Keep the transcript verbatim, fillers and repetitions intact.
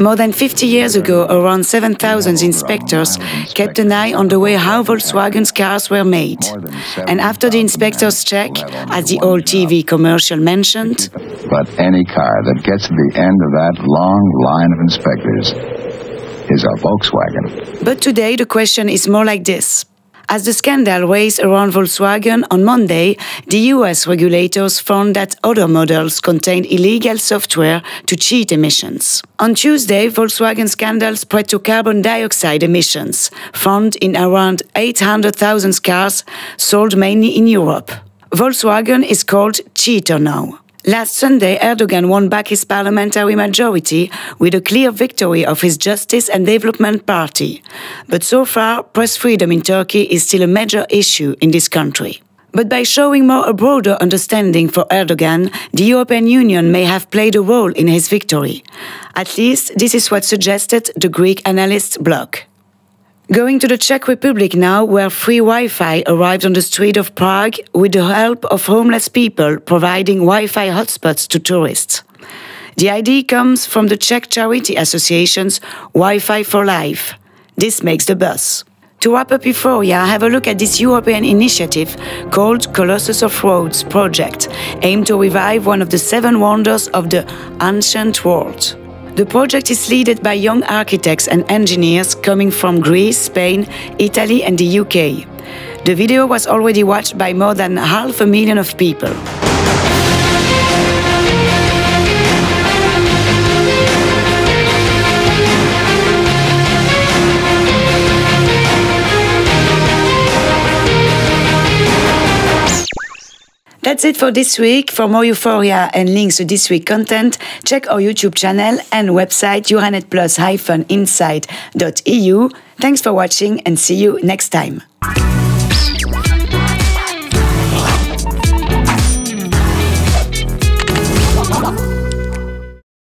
More than fifty years ago, around seven thousand inspectors kept an eye on the way how Volkswagen's cars were made. And after the inspectors check, as the old T V commercial mentioned, but any car that gets to the end of that long line of inspectors is a Volkswagen. But today the question is more like this. As the scandal raised around Volkswagen on Monday, the U S regulators found that other models contained illegal software to cheat emissions. On Tuesday, Volkswagen scandal spread to carbon dioxide emissions, found in around eight hundred thousand cars sold mainly in Europe. Volkswagen is called cheater now. Last Sunday, Erdogan won back his parliamentary majority with a clear victory of his Justice and Development Party. But so far, press freedom in Turkey is still a major issue in this country. But by showing more a broader understanding for Erdogan, the European Union may have played a role in his victory. At least, this is what suggested the Greek analyst blog. Going to the Czech Republic now, where free Wi-Fi arrived on the street of Prague with the help of homeless people providing Wi-Fi hotspots to tourists. The idea comes from the Czech charity association's Wi-Fi for Life. This makes the buzz. To wrap up Euphoria, have a look at this European initiative called Colossus of Rhodes Project, aimed to revive one of the seven wonders of the ancient world. The project is led by young architects and engineers coming from Greece, Spain, Italy and the U K. The video was already watched by more than half a million of people. That's it for this week. For more Euphoria and links to this week's content, check our YouTube channel and website euran et plus dash inside dot e u. Thanks for watching and see you next time.